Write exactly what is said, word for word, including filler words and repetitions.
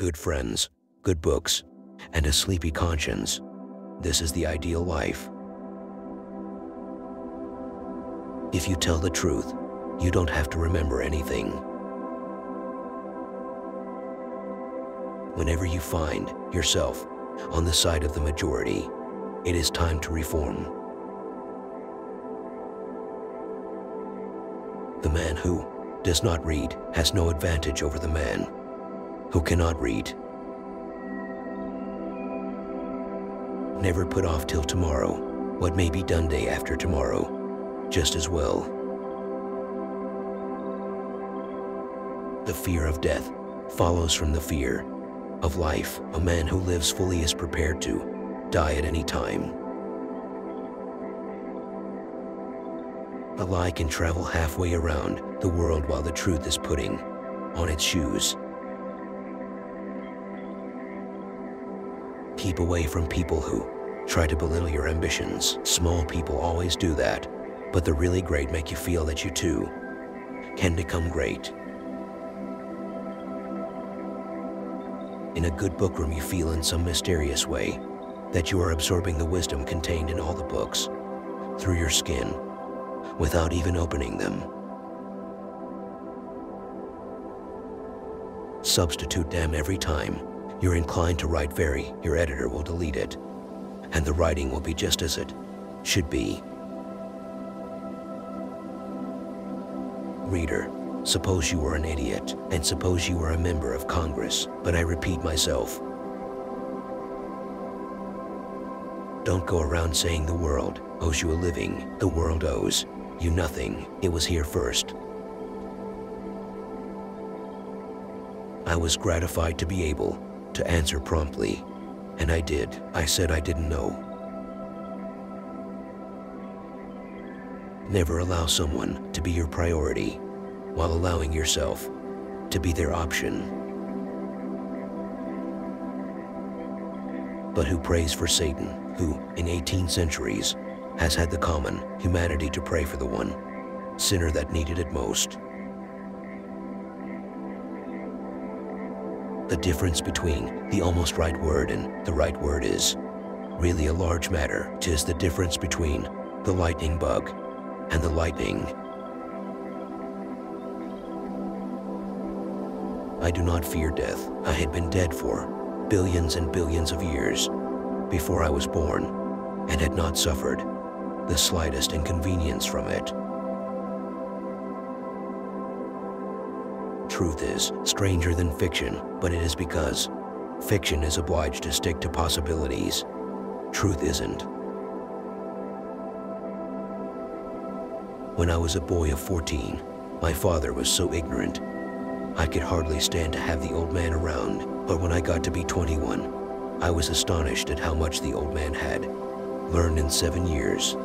good friends, good books, and a sleepy conscience. This is the ideal life. If you tell the truth, you don't have to remember anything. Whenever you find yourself on the side of the majority, it is time to reform. The man who does not read has no advantage over the man who cannot read. Never put off till tomorrow what may be done day after tomorrow, just as well. The fear of death follows from the fear of life. A man who lives fully is prepared to die at any time. A lie can travel halfway around the world while the truth is putting on its shoes. Keep away from people who try to belittle your ambitions. Small people always do that, but the really great make you feel that you too can become great. In a good bookroom, you feel in some mysterious way that you are absorbing the wisdom contained in all the books through your skin without even opening them. Substitute "damn" every time you're inclined to write "very." Your editor will delete it, and the writing will be just as it should be. Reader, suppose you are an idiot, and suppose you are a member of Congress, but I repeat myself. Don't go around saying the world owes you a living. The world owes you nothing. It was here first. I was gratified to be able to answer promptly, and I did. I said I didn't know. Never allow someone to be your priority while allowing yourself to be their option. But who prays for Satan, who, in eighteen centuries, has had the common humanity to pray for the one sinner that needed it most? The difference between the almost right word and the right word is really a large matter. 'Tis the difference between the lightning bug and the lightning. I do not fear death. I had been dead for billions and billions of years before I was born and had not suffered the slightest inconvenience from it. Truth is stranger than fiction, but it is because fiction is obliged to stick to possibilities. Truth isn't. When I was a boy of fourteen, my father was so ignorant I could hardly stand to have the old man around, but when I got to be twenty-one, I was astonished at how much the old man had learned in seven years.